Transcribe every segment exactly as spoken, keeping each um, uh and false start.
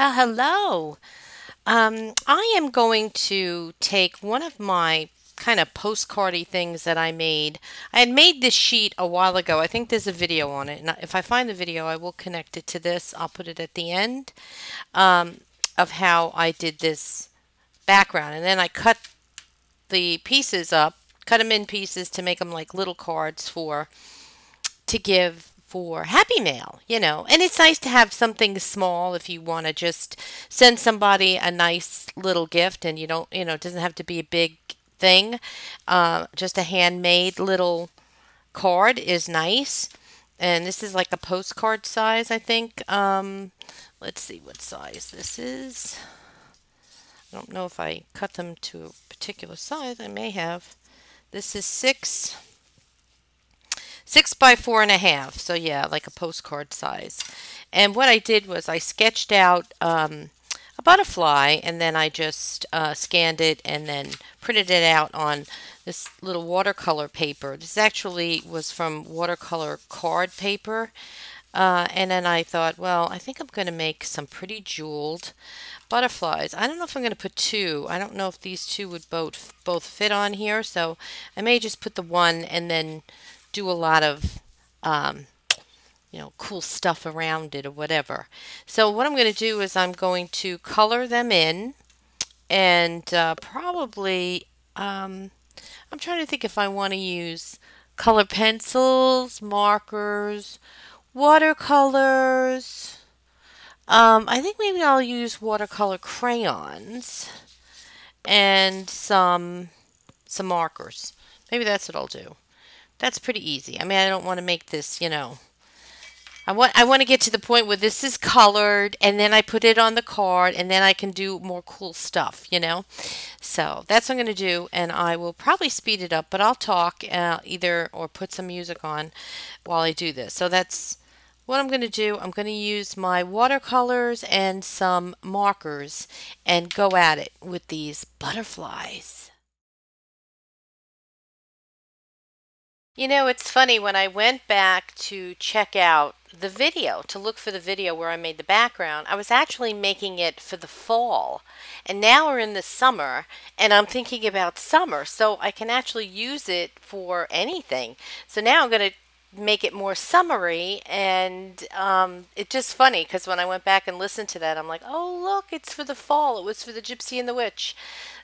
Well, hello. Um, I am going to take one of my kind of postcardy things that I made. I had made this sheet a while ago. I think there's a video on it. And if I find the video, I will connect it to this. I'll put it at the end um, of how I did this background. And then I cut the pieces up, cut them in pieces to make them like little cards for, to give for Happy Mail, you know. And it's nice to have something small if you want to just send somebody a nice little gift, and you don't, you know, it doesn't have to be a big thing. Uh, just a handmade little card is nice. And this is like a postcard size, I think. Um, let's see what size this is. I don't know if I cut them to a particular size. I may have. This is six... Six by four and a half, so yeah, like a postcard size. And what I did was I sketched out um, a butterfly, and then I just uh, scanned it and then printed it out on this little watercolor paper. This actually was from watercolor card paper. Uh, and then I thought, well, I think I'm going to make some pretty jeweled butterflies. I don't know if I'm going to put two. I don't know if these two would both both fit on here, so I may just put the one and then do a lot of, um, you know, cool stuff around it or whatever. So what I'm going to do is I'm going to color them in, and uh, probably, um, I'm trying to think if I want to use color pencils, markers, watercolors. Um, I think maybe I'll use watercolor crayons and some, some markers. Maybe that's what I'll do. That's pretty easy. I mean, I don't want to make this, you know, I want I want to get to the point where this is colored, and then I put it on the card, and then I can do more cool stuff, you know. So that's what I'm going to do, and I will probably speed it up, but I'll talk uh, either or put some music on while I do this. So that's what I'm going to do. I'm going to use my watercolors and some markers and go at it with these butterflies. You know, it's funny, when I went back to check out the video, to look for the video where I made the background, I was actually making it for the fall. And now we're in the summer, and I'm thinking about summer, so I can actually use it for anything. So now I'm going to make it more summery, and um, it's just funny, because when I went back and listened to that, I'm like, oh, look, it's for the fall. It was for the Gypsy and the Witch.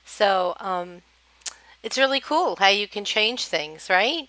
So um, it's really cool how you can change things, right?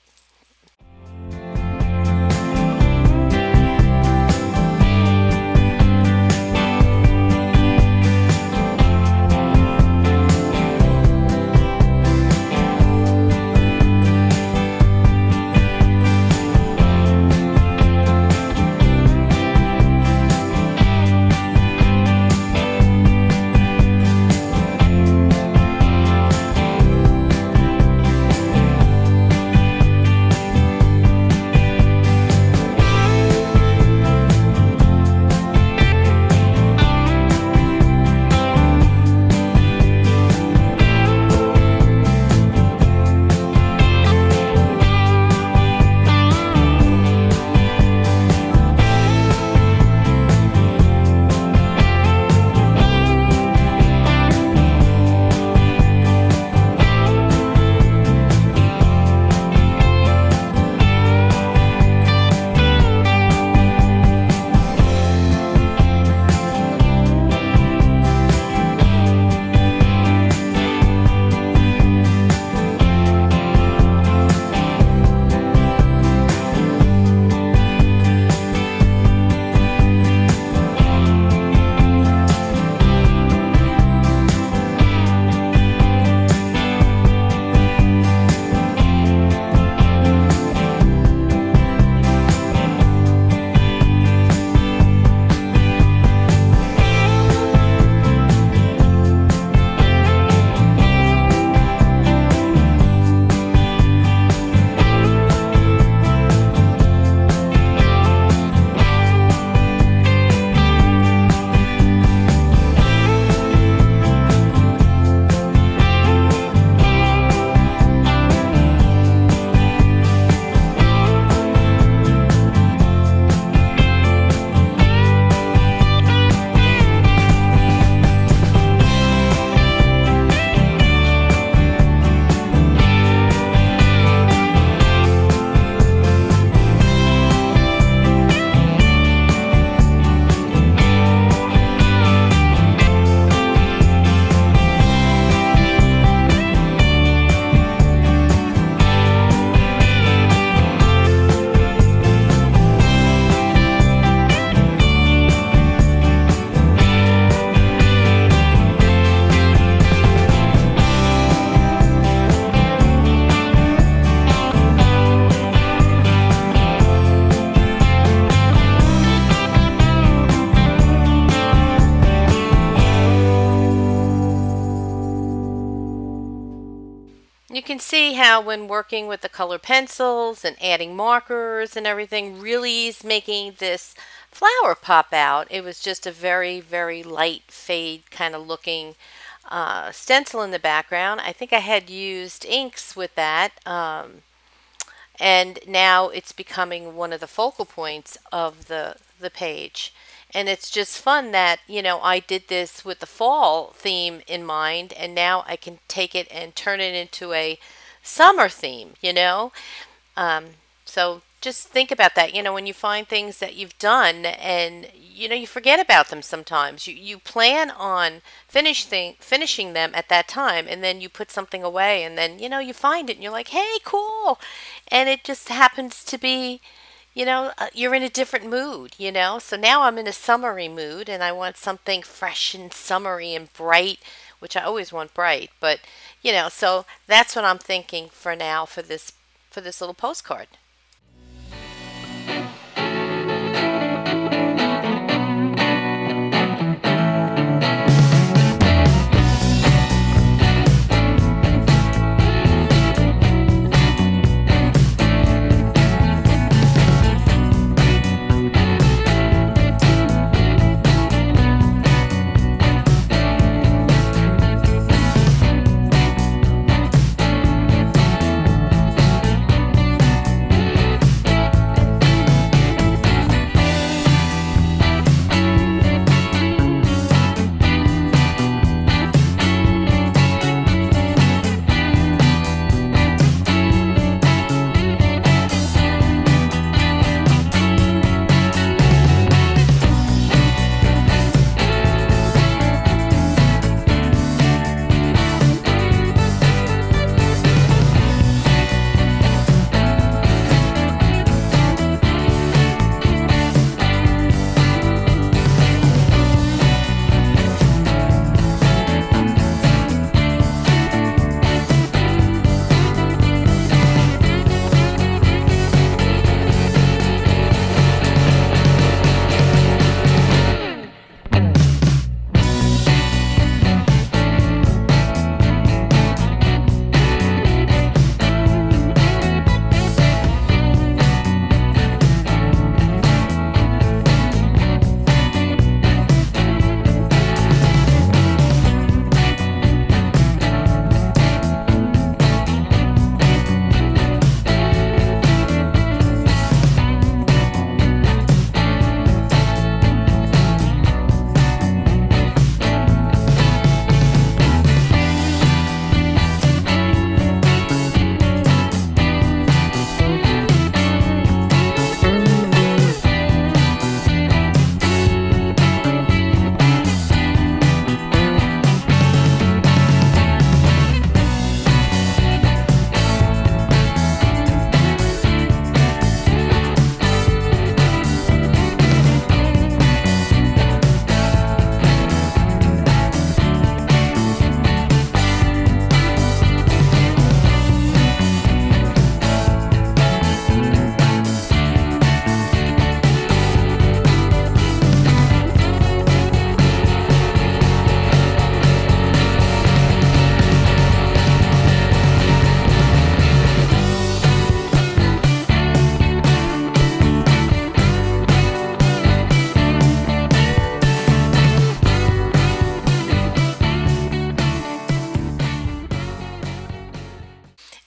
You can see how when working with the color pencils and adding markers and everything really is making this flower pop out. It was just a very, very light fade kind of looking uh, stencil in the background. I think I had used inks with that. Um, and now it's becoming one of the focal points of the, the page. And it's just fun that, you know, I did this with the fall theme in mind, and now I can take it and turn it into a summer theme, you know. Um, so just think about that, you know, when you find things that you've done and, you know, you forget about them sometimes. You, you plan on finish thing, finishing them at that time, and then you put something away, and then, you know, you find it, and you're like, hey, cool. And it just happens to be, you know, you're in a different mood, you know. So now I'm in a summery mood and I want something fresh and summery and bright, which I always want bright, but, you know, so that's what I'm thinking for now for this, for this little postcard.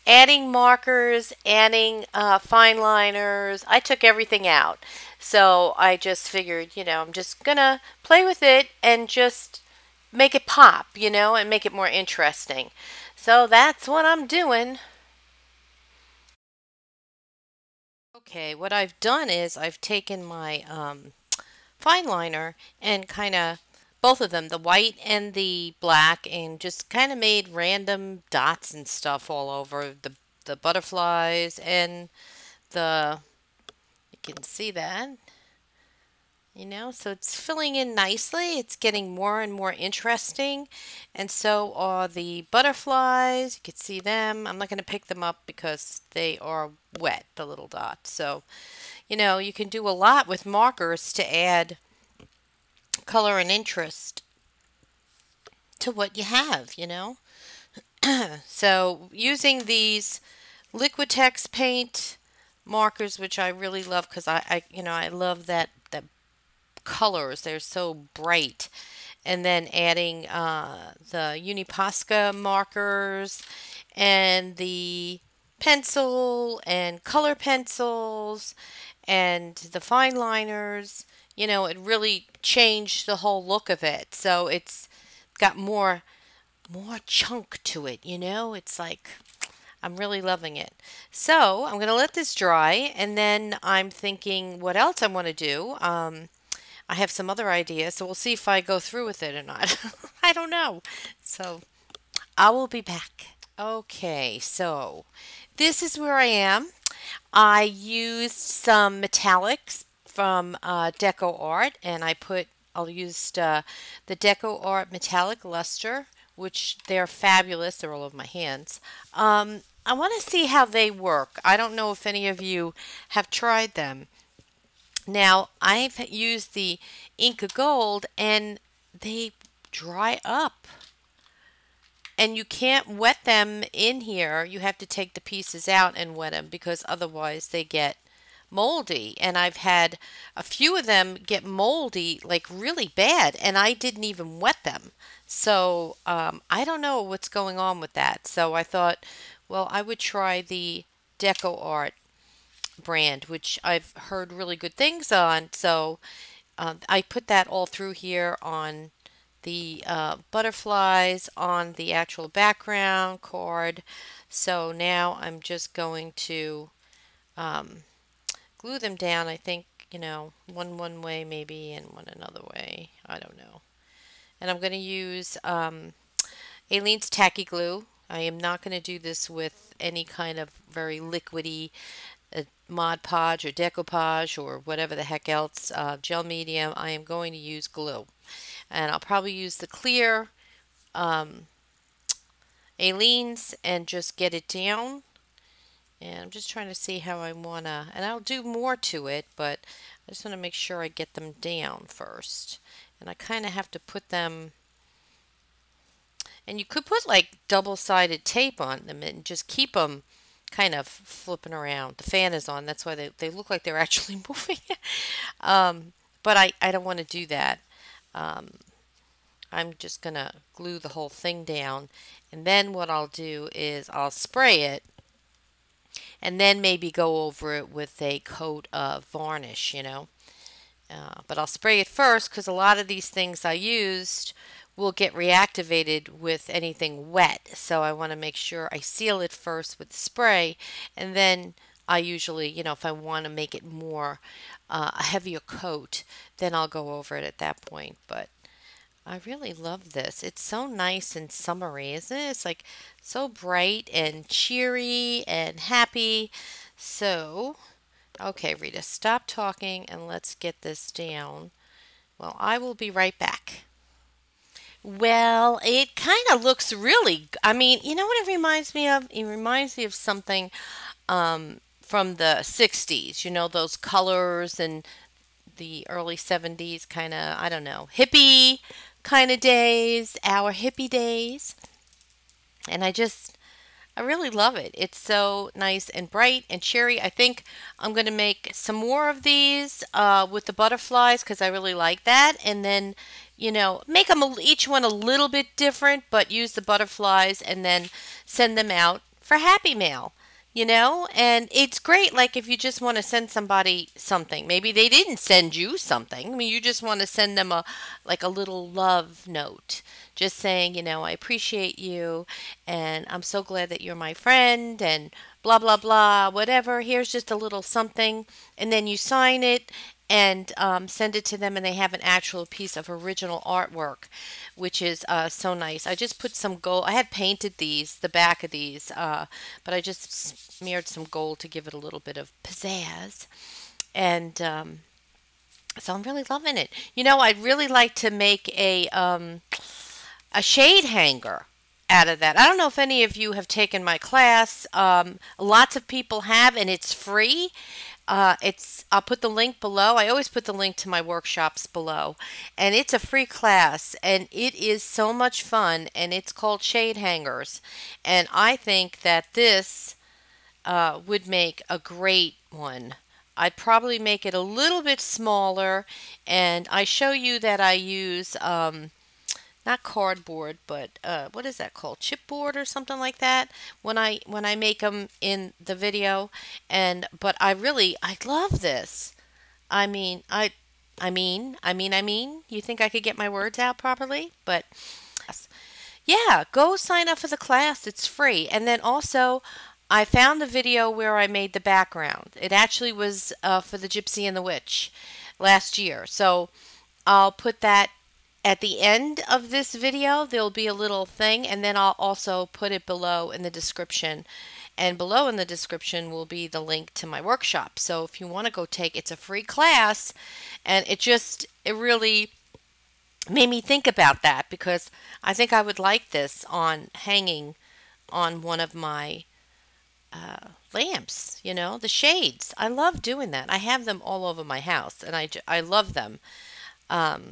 Adding markers, adding uh, fine liners. I took everything out. So I just figured, you know, I'm just going to play with it and just make it pop, you know, and make it more interesting. So that's what I'm doing. Okay, what I've done is I've taken my um, fine liner and kind of both of them, the white and the black, and just kind of made random dots and stuff all over the, the butterflies and the, you can see that, you know, so it's filling in nicely. It's getting more and more interesting. And so are the butterflies. You can see them. I'm not going to pick them up because they are wet, the little dots. So, you know, you can do a lot with markers to add color and interest to what you have, you know. So using these Liquitex paint markers, which I really love because I, I, you know, I love that that colors. They're so bright. And then adding uh, the Uni Posca markers and the pencil and color pencils and the fine liners, you know, it really changed the whole look of it. So it's got more more chunk to it, you know. It's like I'm really loving it. So I'm gonna let this dry, and then I'm thinking what else I want to do. um, I have some other ideas, so we'll see if I go through with it or not. I don't know, so I will be back. Okay, so this is where I am. I used some metallics from uh, DecoArt, and I put I'll used uh, the DecoArt metallic luster, which they're fabulous. They're all over my hands. Um, I want to see how they work. I don't know if any of you have tried them. Now, I've used the Inca Gold, and they dry up. And you can't wet them in here. You have to take the pieces out and wet them, because otherwise they get moldy. And I've had a few of them get moldy, like really bad, and I didn't even wet them. So um, I don't know what's going on with that. So I thought, well, I would try the DecoArt brand, which I've heard really good things on. So um, I put that all through here on the uh, butterflies, on the actual background card. So now I'm just going to um, glue them down. I think, you know, one one way maybe and one another way. I don't know. And I'm going to use um, Aileen's Tacky Glue. I am not going to do this with any kind of very liquidy uh, Mod Podge or DecoPodge or whatever the heck else, uh, gel medium. I am going to use glue. And I'll probably use the clear um, Aileen's and just get it down. And I'm just trying to see how I want to, and I'll do more to it, but I just want to make sure I get them down first. And I kind of have to put them, and you could put like double-sided tape on them and just keep them kind of flipping around. The fan is on, that's why they, they look like they're actually moving. um, but I, I don't want to do that. Um, I'm just going to glue the whole thing down, and then what I'll do is I'll spray it and then maybe go over it with a coat of varnish, you know. Uh, but I'll spray it first, because a lot of these things I used will get reactivated with anything wet. So I want to make sure I seal it first with spray, and then I usually, you know, if I want to make it more uh, a heavier coat, then I'll go over it at that point. But I really love this. It's so nice and summery, isn't it? It's like so bright and cheery and happy. So, okay, Rita, stop talking and let's get this down. Well, I will be right back. Well, it kind of looks really, I mean, you know what it reminds me of? It reminds me of something um, from the sixties, you know, those colors and the early seventies kind of, I don't know, hippie kind of days, our hippie days. And I just, I really love it. It's so nice and bright and cheery. I think I'm going to make some more of these uh, with the butterflies, because I really like that. And then, you know, make them a, each one a little bit different, but use the butterflies and then send them out for Happy Mail. You know, and it's great, like, if you just want to send somebody something. Maybe they didn't send you something. I mean, you just want to send them a, like, a little love note. Just saying, you know, I appreciate you, and I'm so glad that you're my friend, and blah, blah, blah, whatever. Here's just a little something. And then you sign it and um, send it to them, and they have an actual piece of original artwork, which is uh, so nice. I just put some gold. I had painted these, the back of these, uh, but I just smeared some gold to give it a little bit of pizzazz. And um, so I'm really loving it. You know, I'd really like to make a, um, a shade hanger out of that. I don't know if any of you have taken my class. Um, lots of people have, and it's free. Uh, it's I'll put the link below. I always put the link to my workshops below, and it's a free class, and it is so much fun, and it's called Shade Hangers, and I think that this uh, would make a great one. I'd probably make it a little bit smaller, and I show you that I use um, not cardboard, but uh, what is that called? Chipboard or something like that. When I when I make them in the video, and but I really I love this. I mean I I mean I mean I mean. You think I could get my words out properly? But yeah, go sign up for the class. It's free, and then also, I found the video where I made the background. It actually was uh, for the Gypsy and the Witch last year. So I'll put that at the end of this video. There'll be a little thing, and then I'll also put it below in the description. And below in the description will be the link to my workshop. So if you want to go take, it's a free class, and it just, it really made me think about that, because I think I would like this on hanging on one of my Uh, lamps, you know, the shades. I love doing that. I have them all over my house, and I, I love them. Um,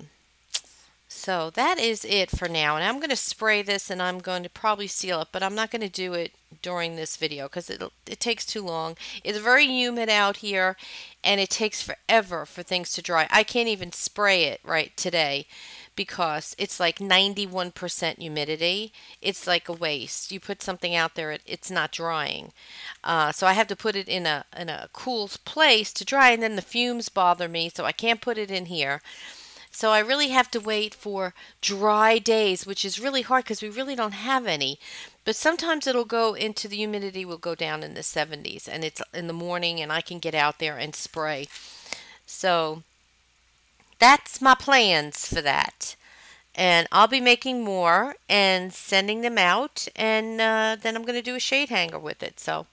so that is it for now, and I'm going to spray this, and I'm going to probably seal it, but I'm not going to do it during this video because it it takes too long. It's very humid out here, and it takes forever for things to dry. I can't even spray it right today because it's like ninety-one percent humidity. It's like a waste. You put something out there, it, it's not drying. Uh, so I have to put it in a, in a cool place to dry, and then the fumes bother me, so I can't put it in here. So I really have to wait for dry days, which is really hard because we really don't have any. But sometimes it'll go into the humidity will go down in the seventies, and it's in the morning, and I can get out there and spray. So that's my plans for that, and I'll be making more and sending them out, and uh, then I'm going to do a shade hanger with it. So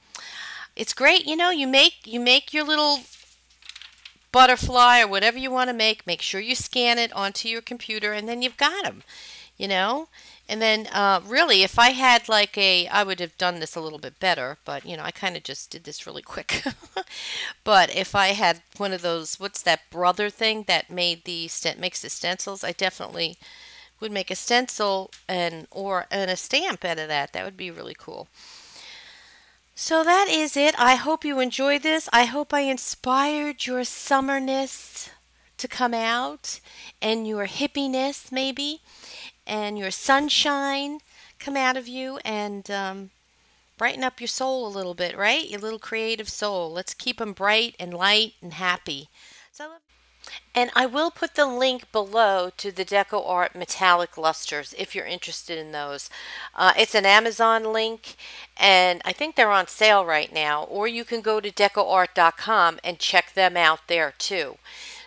it's great, you know, you make you make your little butterfly or whatever you want to make. Make sure you scan it onto your computer, and then you've got them, you know. And then uh, really, if I had like a, I would have done this a little bit better, but you know, I kind of just did this really quick. But if I had one of those, what's that Brother thing that made the, makes the stencils, I definitely would make a stencil and, or, and a stamp out of that. That would be really cool. So that is it. I hope you enjoyed this. I hope I inspired your summerness to come out, and your hippiness maybe, and your sunshine come out of you, and um, brighten up your soul a little bit, right? Your little creative soul. Let's keep them bright and light and happy. So, and I will put the link below to the DecoArt metallic lusters if you're interested in those. Uh, it's an Amazon link, and I think they're on sale right now, or you can go to DecoArt dot com and check them out there too.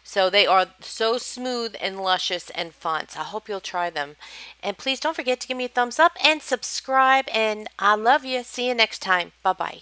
So they are so smooth and luscious and fonts. I hope you'll try them. And please don't forget to give me a thumbs up and subscribe. And I love you. See you next time. Bye-bye.